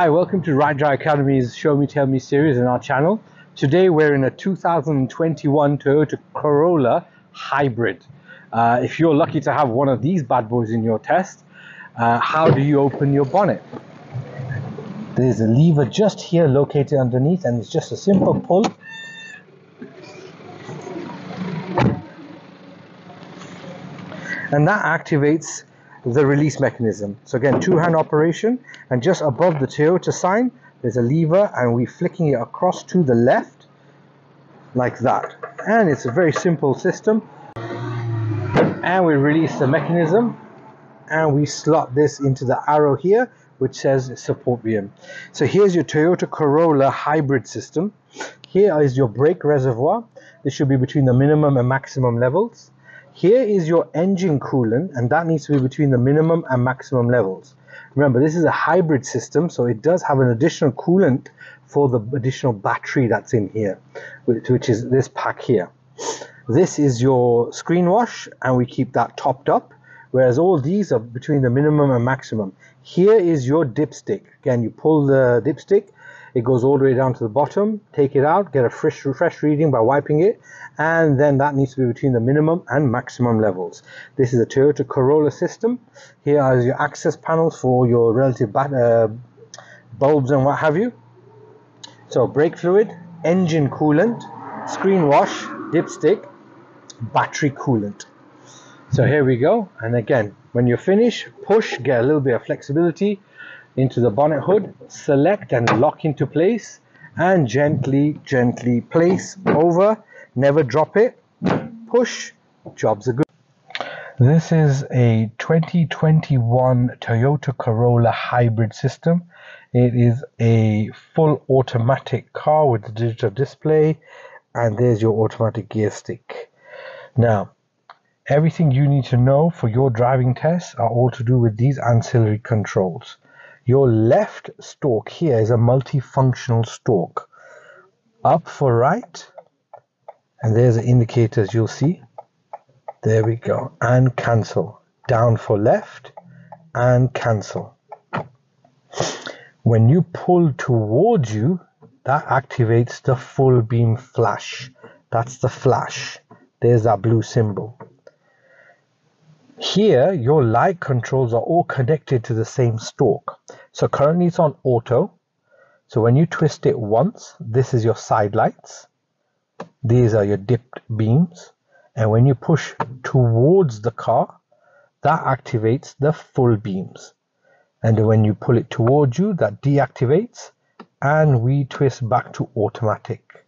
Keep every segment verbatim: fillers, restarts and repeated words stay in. Hi, welcome to Right Drive Academy's Show Me Tell Me series on our channel. Today we're in a two thousand twenty-one Toyota Corolla hybrid. Uh, if you're lucky to have one of these bad boys in your test, uh, how do you open your bonnet? There's a lever just here located underneath and it's just a simple pull. And that activates the release mechanism. So again, two-hand operation, and just above the Toyota sign there's a lever and we're flicking it across to the left like that, and it's a very simple system. And we release the mechanism and we slot this into the arrow here which says support beam. So here's your Toyota Corolla hybrid system. Here is your brake reservoir. This should be between the minimum and maximum levels. Here is your engine coolant, and that needs to be between the minimum and maximum levels. Remember, this is a hybrid system, so it does have an additional coolant for the additional battery that's in here, which is this pack here. This is your screen wash, and we keep that topped up, whereas all these are between the minimum and maximum. Here is your dipstick. Again, you pull the dipstick, it goes all the way down to the bottom, take it out, get a fresh, fresh reading by wiping it, and then that needs to be between the minimum and maximum levels. This is a Toyota Corolla system. Here are your access panels for your relative uh, bulbs and what have you. So brake fluid, engine coolant, screen wash, dipstick, battery coolant. So here we go, and again, when you're finished, push, get a little bit of flexibility into the bonnet hood, select and lock into place, and gently gently place over, never drop it, push, jobs are good. This is a twenty twenty-one Toyota Corolla hybrid system. It is a full automatic car with a digital display, and there's your automatic gear stick. Now, everything you need to know for your driving tests are all to do with these ancillary controls. Your left stalk here is a multifunctional stalk. Up for right, and there's the indicators you'll see. There we go, and cancel. Down for left, and cancel. When you pull towards you, that activates the full beam flash. That's the flash. There's that blue symbol. Here, your light controls are all connected to the same stalk. So currently it's on auto. So when you twist it once, this is your side lights. These are your dipped beams. And when you push towards the car, that activates the full beams. And when you pull it towards you, that deactivates, and we twist back to automatic.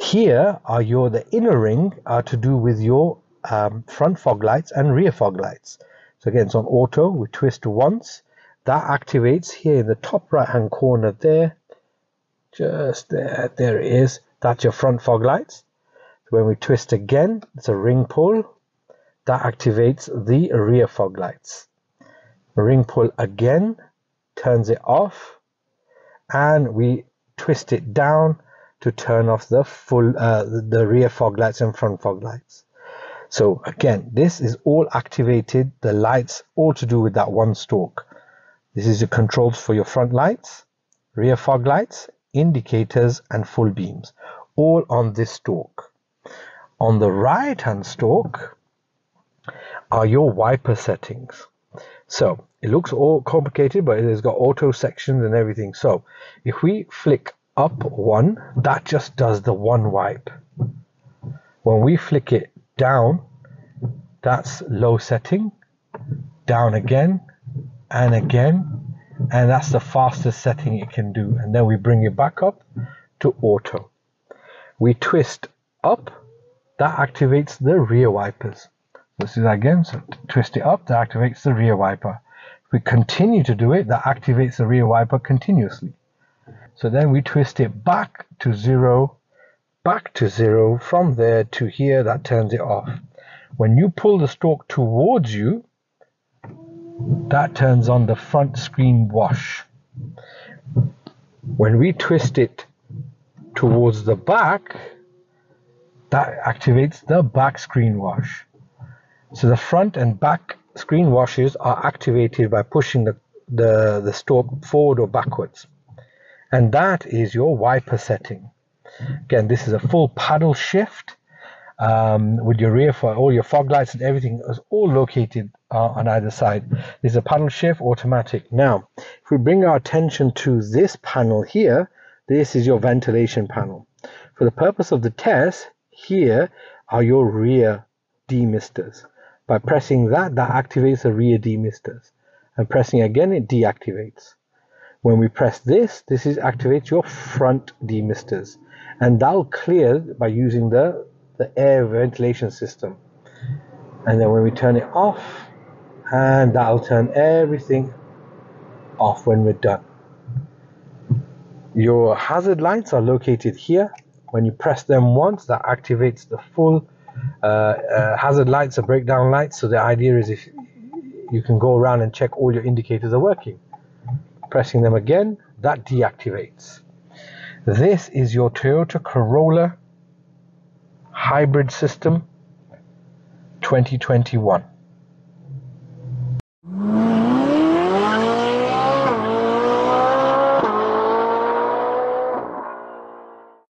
Here are your, the inner ring are to do with your Um, front fog lights and rear fog lights. So again, it's on auto, we twist once, that activates here in the top right hand corner there, just there, there it is, that's your front fog lights. When we twist again, it's a ring pull, that activates the rear fog lights. Ring pull again, turns it off, and we twist it down to turn off the full, uh, the rear fog lights and front fog lights. So again, this is all activated, the lights all to do with that one stalk. This is your controls for your front lights, rear fog lights, indicators and full beams, all on this stalk. On the right hand stalk are your wiper settings. So it looks all complicated, but it's got auto sections and everything. So if we flick up one, that just does the one wipe. When we flick it down, that's low setting, down again and again, and that's the fastest setting it can do, and then we bring it back up to auto. We twist up, that activates the rear wipers. Let's do that again. So twist it up, that activates the rear wiper. If we continue to do it, that activates the rear wiper continuously. So then we twist it back to zero, back to zero, from there to here, that turns it off. When you pull the stalk towards you, that turns on the front screen wash. When we twist it towards the back, that activates the back screen wash. So the front and back screen washes are activated by pushing the the, the strobe forward or backwards. And that is your wiper setting. Again, this is a full paddle shift um, with your rear for all your fog lights and everything is all located uh, on either side. This is a paddle shift automatic. Now, if we bring our attention to this panel here, this is your ventilation panel. For the purpose of the test, here are your rear demisters. By pressing that, that activates the rear demisters. And pressing again, it deactivates. When we press this, this is activates your front demisters. And that'll clear by using the, the air ventilation system. And then when we turn it off, and that'll turn everything off when we're done. Your hazard lights are located here. When you press them once, that activates the full uh, uh, hazard lights or breakdown lights. So the idea is if you can go around and check all your indicators are working. Pressing them again, that deactivates. This is your Toyota Corolla hybrid system twenty twenty-one.